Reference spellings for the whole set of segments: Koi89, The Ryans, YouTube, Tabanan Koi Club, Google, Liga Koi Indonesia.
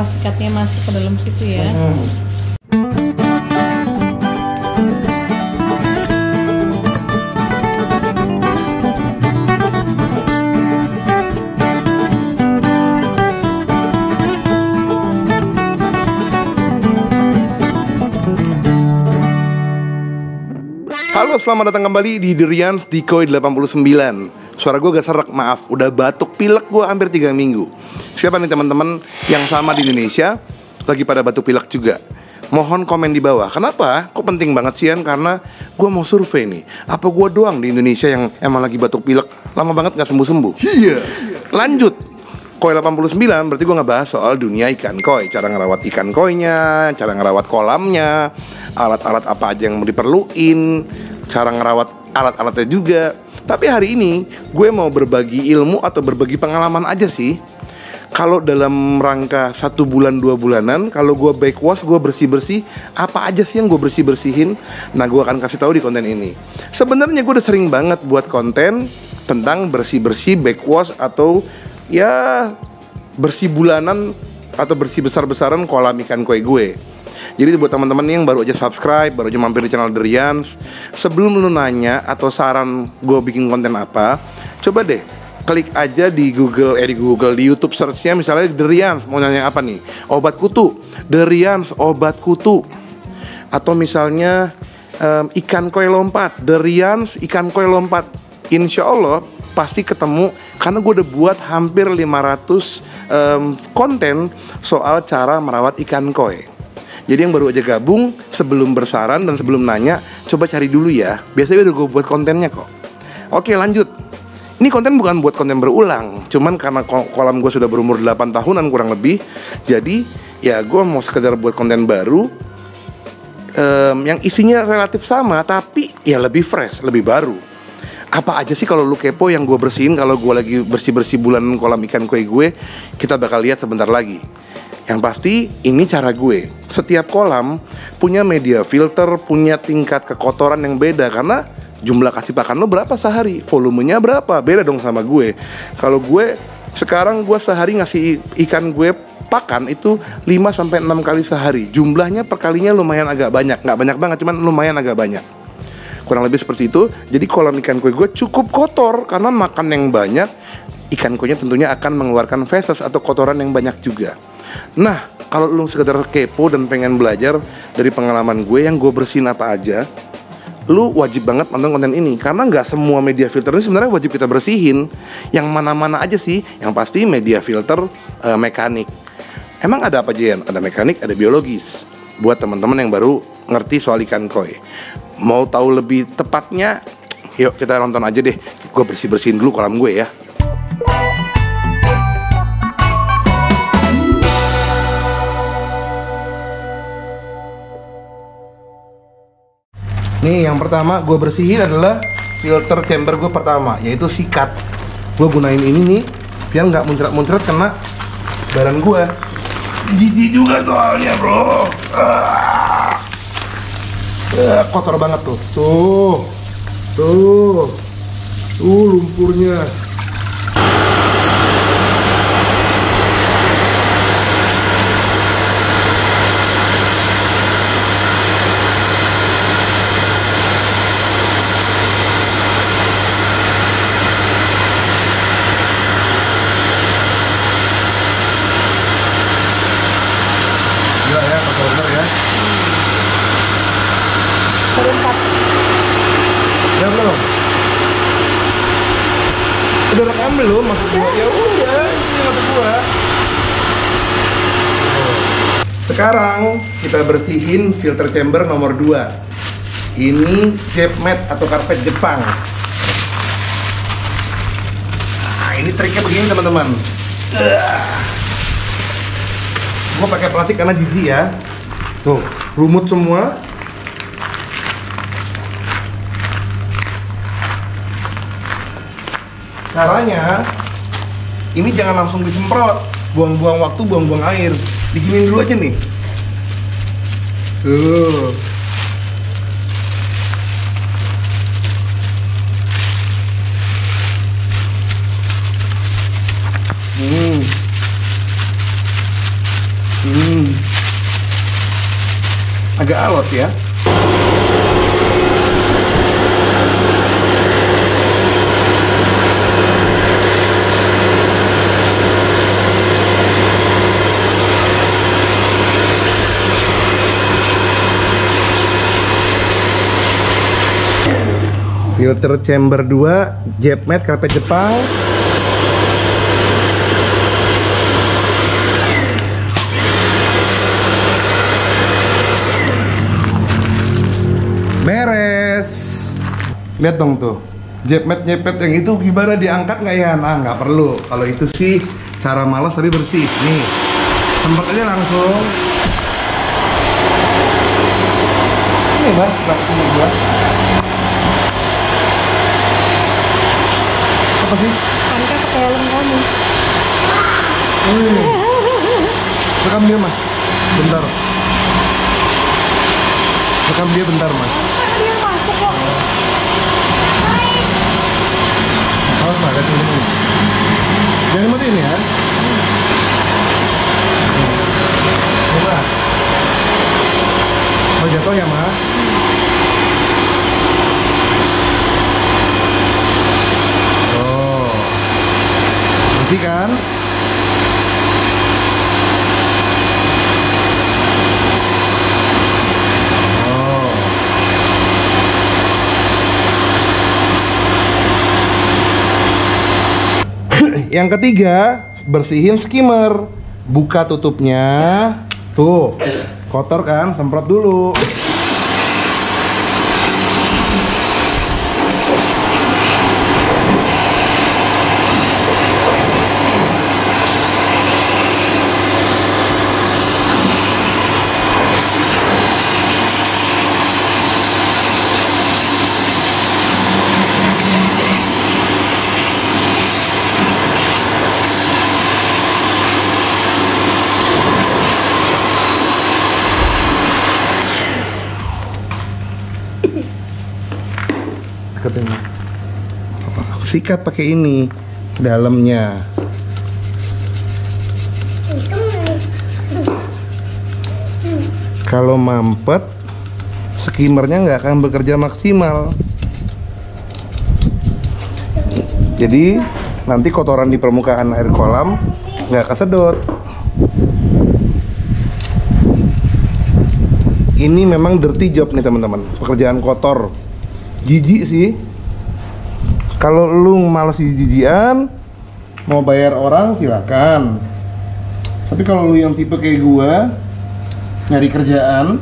semua sikatnya masuk ke dalam situ ya. Halo, selamat datang kembali di The Ryans di Koi89. Suara gue agak serak, maaf. Udah batuk pilek gue hampir 3 minggu. Siapa nih teman-teman yang sama di Indonesia lagi pada batuk pilek juga? Mohon komen di bawah. Kenapa? Kok penting banget sih, Yan? Karena gue mau survei nih. Apa gue doang di Indonesia yang emang lagi batuk pilek? Lama banget gak sembuh-sembuh. Iya. Lanjut. Koi89 berarti gue ngebahas soal dunia ikan koi. Cara ngerawat ikan koinya, cara ngerawat kolamnya, alat-alat apa aja yang diperluin, cara ngerawat alat-alatnya juga. Tapi hari ini gue mau berbagi ilmu atau berbagi pengalaman aja sih. Kalau dalam rangka 1 bulan 2 bulanan, kalau gue backwash, gue bersih-bersih, apa aja sih yang gue bersih-bersihin. Nah, gue akan kasih tahu di konten ini. Sebenarnya gue udah sering banget buat konten tentang bersih-bersih, backwash, atau ya bersih bulanan atau bersih besar-besaran kolam ikan koi gue. Jadi buat teman-teman yang baru aja subscribe, baru aja mampir di channel The Ryans, sebelum lu nanya atau saran gue bikin konten apa, coba deh klik aja di Google, di YouTube searchnya misalnya The Ryans, mau nanya apa nih? Obat kutu, The Ryans obat kutu. Atau misalnya ikan koi lompat, The Ryans ikan koi lompat. Insya Allah pasti ketemu, karena gue udah buat hampir 500 konten soal cara merawat ikan koi. Jadi yang baru aja gabung, sebelum bersaran dan sebelum nanya, coba cari dulu ya. Biasanya udah gue buat kontennya kok. Oke, lanjut. Ini konten bukan buat konten berulang, cuman karena kolam gue sudah berumur 8 tahunan kurang lebih, jadi ya gue mau sekedar buat konten baru yang isinya relatif sama, tapi ya lebih fresh, lebih baru. Apa aja sih kalau lu kepo yang gue bersihin kalau gue lagi bersih-bersih bulanan kolam ikan koi gue? Kita bakal lihat sebentar lagi. Yang pasti ini cara gue. Setiap kolam punya media filter, punya tingkat kekotoran yang beda, karena jumlah kasih pakan lo berapa sehari, volumenya berapa, beda dong sama gue. Kalau gue sekarang, gue sehari ngasih ikan gue pakan itu 5-6 kali sehari. Jumlahnya perkalinya lumayan agak banyak. Gak banyak banget, cuman lumayan agak banyak, kurang lebih seperti itu. Jadi kolam ikan koi gue cukup kotor, karena makan yang banyak, ikan koi nya tentunya akan mengeluarkan feses atau kotoran yang banyak juga. Nah, kalau lu sekedar kepo dan pengen belajar dari pengalaman gue yang gue bersihin apa aja, lu wajib banget nonton konten ini, karena nggak semua media filter ini sebenarnya wajib kita bersihin. Yang mana-mana aja sih? Yang pasti media filter mekanik. Emang ada apa aja, Yan? Ada mekanik, ada biologis. Buat teman-teman yang baru ngerti soal ikan koi, mau tahu lebih tepatnya, yuk kita nonton aja deh. Gue bersih-bersihin dulu kolam gue ya. Nih, yang pertama gue bersihin adalah filter chamber gue pertama, yaitu sikat. Gue gunain ini nih, biar nggak muncrat-muncrat kena badan gue. Jijik juga soalnya, bro. Kotor banget tuh. Tuh lumpurnya. Gila ya, kotor ya. Ya belum? Udah rekam belum? Maksud gua? Ya udah, ini maksud gua. Sekarang kita bersihin filter chamber nomor 2. Ini jab mat atau karpet Jepang. Nah, ini triknya begini teman-teman. Gua pakai plastik karena jijik ya. Tuh, lumut semua. Caranya, ini jangan langsung disemprot, buang-buang waktu, buang-buang air. Diginin dulu aja nih. Tuh. alot ya. Filter chamber 2, jet mat karpet Jepang. Beres. Lihat dong tuh, jet mat nyepet yang itu gimana, diangkat nggak ya? Nah, nggak perlu. Kalau itu sih cara malas tapi bersih. Nih, semprot aja langsung. Ini bang, langsung aja. Apa sih? Pantai ketelan kamu. Rekam dia mas, bentar. Rekam dia bentar mas. Dia masuk kok. Awas mas, kasih ini. Jangan matiin ya. Coba. Mau jatuh ya mas? Kan oh. Yang ketiga, bersihin skimmer, buka tutupnya tuh, kotor kan, semprot dulu. Sikat pakai ini dalamnya. Kalau mampet, skimmernya nggak akan bekerja maksimal. Jadi nanti kotoran di permukaan air kolam nggak kesedot. Ini memang dirty job nih teman-teman, pekerjaan kotor. Jijik sih. Kalau lu malas jijian, mau bayar orang silakan. Tapi kalau lu yang tipe kayak gua, nyari kerjaan,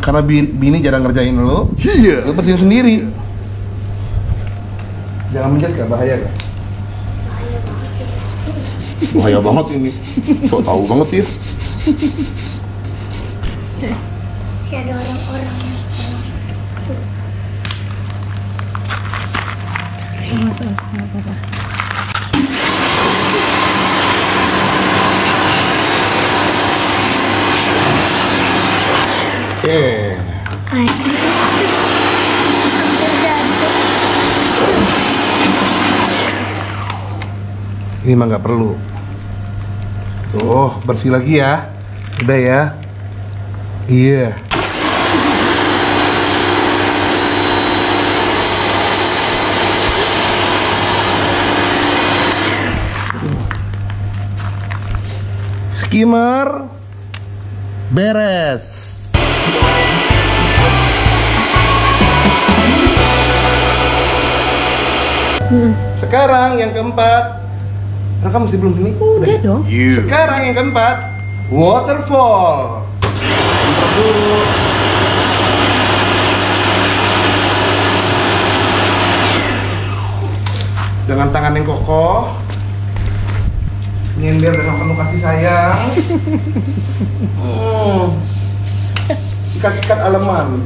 karena bini jarang ngerjain lu, lu bersihin sendiri. Jangan menjat gak? Bahaya gak? Bahaya banget ini. Kok tahu banget ya? Ada orang-orang. Ini mah nggak perlu. Tuh, bersih lagi ya. Udah ya. Iya. Yeah. Skimmer beres. Sekarang yang keempat, rekam masih belum sini? Udah dong. Sekarang yang keempat, waterfall. Bentar dulu. Dengan tangan yang kokoh, nyender dengan penuh kasih sayang. Sikat-sikat aleman.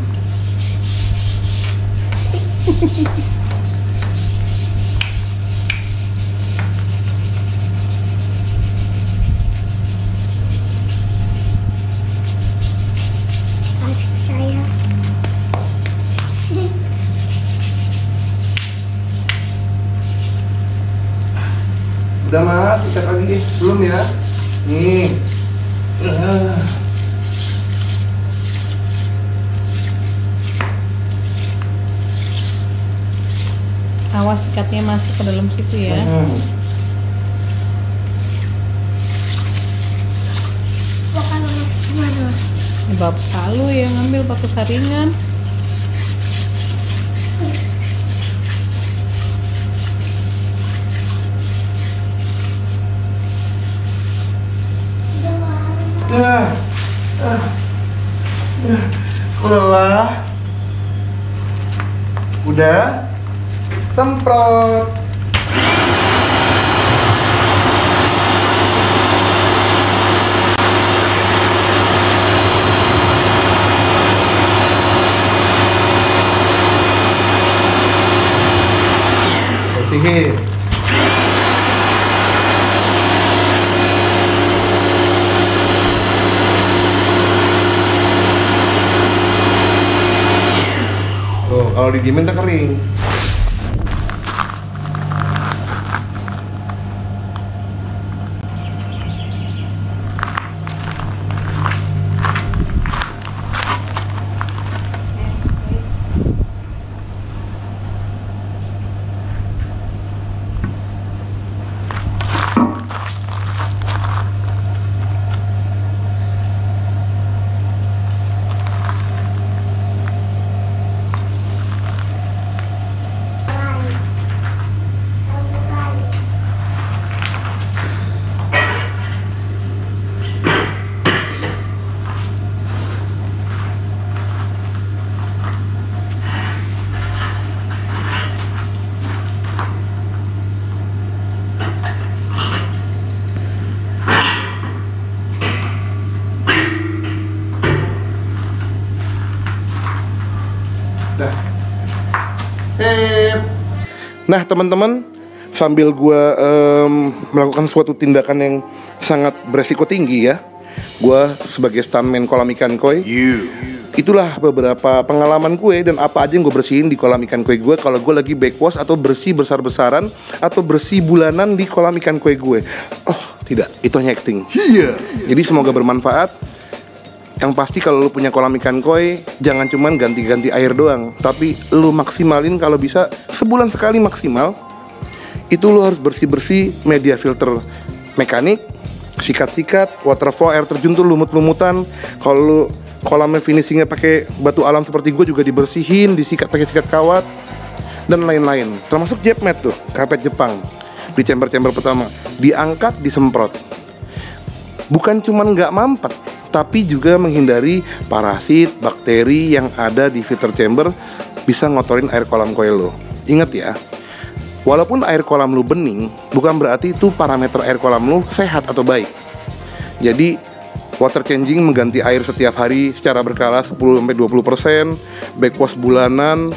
Udah mas, sikat lagi deh, belum ya? Nih Awas ikatnya masuk ke dalam situ ya. Bapak lu yang ngambil pakai saringan. Lelah. Udah semprot. Bersihin. Tuh, kalau didiemin tuh kering. Nah teman-teman, sambil gue melakukan suatu tindakan yang sangat beresiko tinggi ya, gue sebagai stuntman kolam ikan koi, itulah beberapa pengalaman gue dan apa aja yang gue bersihin di kolam ikan koi gue kalau gue lagi backwash atau bersih besar-besaran atau bersih bulanan di kolam ikan koi gue. Oh tidak, itu hanya acting. Jadi semoga bermanfaat. Yang pasti kalau lu punya kolam ikan koi, jangan cuman ganti-ganti air doang, tapi lu maksimalin kalau bisa sebulan sekali maksimal. Itu lu harus bersih-bersih media filter mekanik, sikat-sikat, waterfall, air terjun tuh lumut-lumutan. Kalau lu kolamnya finishingnya pakai batu alam seperti gue juga dibersihin, disikat pakai sikat kawat dan lain-lain. Termasuk jep mat tuh, karpet Jepang di chamber-chamber pertama, diangkat, disemprot. Bukan cuman nggak mampet, tapi juga menghindari parasit, bakteri yang ada di filter chamber bisa ngotorin air kolam koi lo. Ingat ya, walaupun air kolam lu bening, bukan berarti itu parameter air kolam lu sehat atau baik. Jadi water changing, mengganti air setiap hari secara berkala 10-20%, backwash bulanan,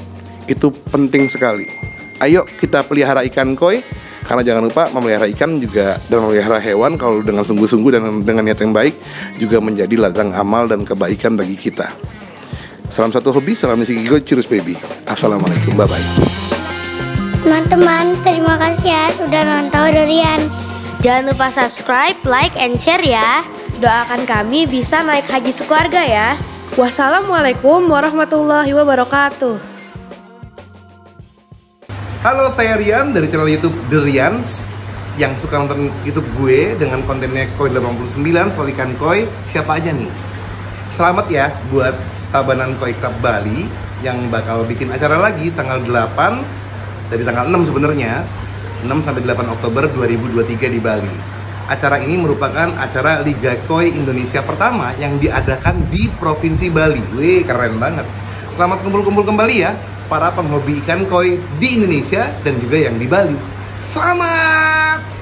itu penting sekali. Ayo kita pelihara ikan koi, karena jangan lupa memelihara ikan juga dan memelihara hewan kalau dengan sungguh-sungguh dan dengan niat yang baik juga menjadi ladang amal dan kebaikan bagi kita. Salam satu hobi, salam isi gigo, cheers baby. Assalamualaikum, bye-bye. Teman-teman, terima kasih ya sudah nonton The Ryans. Jangan lupa subscribe, like, and share ya. Doakan kami bisa naik haji sekeluarga ya. Wassalamualaikum warahmatullahi wabarakatuh. Halo, saya Rian dari channel YouTube The Ryans. Yang suka nonton YouTube gue dengan kontennya Koi89 soal ikan koi, siapa aja nih? Selamat ya buat Tabanan Koi Club Bali yang bakal bikin acara lagi tanggal 8, dari tanggal 6 sebenarnya, 6 sampai 8 Oktober 2023 di Bali. Acara ini merupakan acara Liga Koi Indonesia pertama yang diadakan di Provinsi Bali. Wih, keren banget. Selamat kumpul-kumpul kembali ya para penghobi ikan koi di Indonesia dan juga yang di Bali. Selamat!